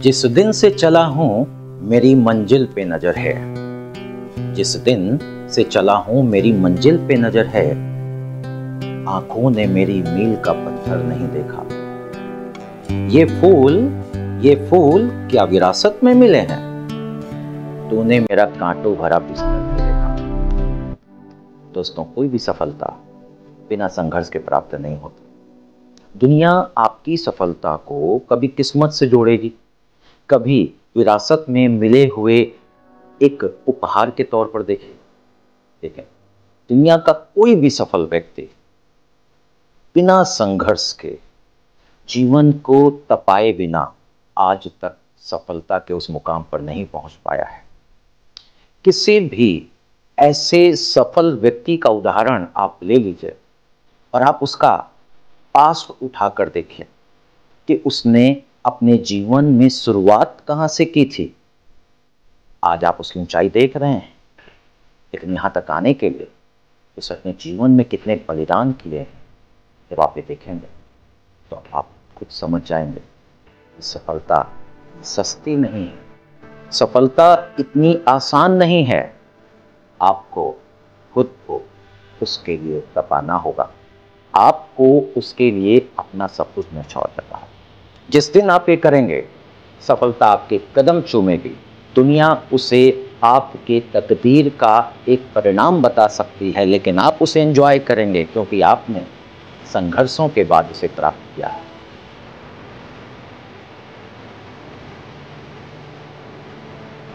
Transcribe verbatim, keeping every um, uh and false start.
जिस दिन से चला हूँ मेरी मंजिल पे नजर है, जिस दिन से चला हूँ मेरी मंजिल पे नजर है, आंखों ने मेरी मील का पत्थर नहीं देखा। ये फूल ये फूल क्या विरासत में मिले हैं, तूने मेरा कांटों भरा बिस्तर नहीं देखा। दोस्तों, कोई भी सफलता बिना संघर्ष के प्राप्त नहीं होती। दुनिया आपकी सफलता को कभी किस्मत से जोड़ेगी, कभी विरासत में मिले हुए एक उपहार के तौर पर देखेगी। देखें, दुनिया का कोई भी सफल व्यक्ति बिना संघर्ष के, जीवन को तपाए बिना आज तक सफलता के उस मुकाम पर नहीं पहुंच पाया है। किसी भी ऐसे सफल व्यक्ति का उदाहरण आप ले लीजिए और आप उसका पास उठाकर देखिए कि उसने अपने जीवन में शुरुआत कहां से की थी। आज आप उसकी ऊंचाई देख रहे हैं, लेकिन यहां तक आने के लिए उसने अपने जीवन में कितने बलिदान किए हैं। जब आप ये देखेंगे तो आप खुद समझ जाएंगे कि सफलता सस्ती नहीं है, सफलता इतनी आसान नहीं है। आपको खुद को उसके लिए तपाना होगा, आपको उसके लिए अपना सब कुछ न्यौछावर करना होगा। जिस दिन आप ये करेंगे, सफलता आपके कदम चूमेगी। दुनिया उसे आपके तकदीर का एक परिणाम बता सकती है, लेकिन आप उसे एंजॉय करेंगे क्योंकि आपने संघर्षों के बाद उसे प्राप्त किया है।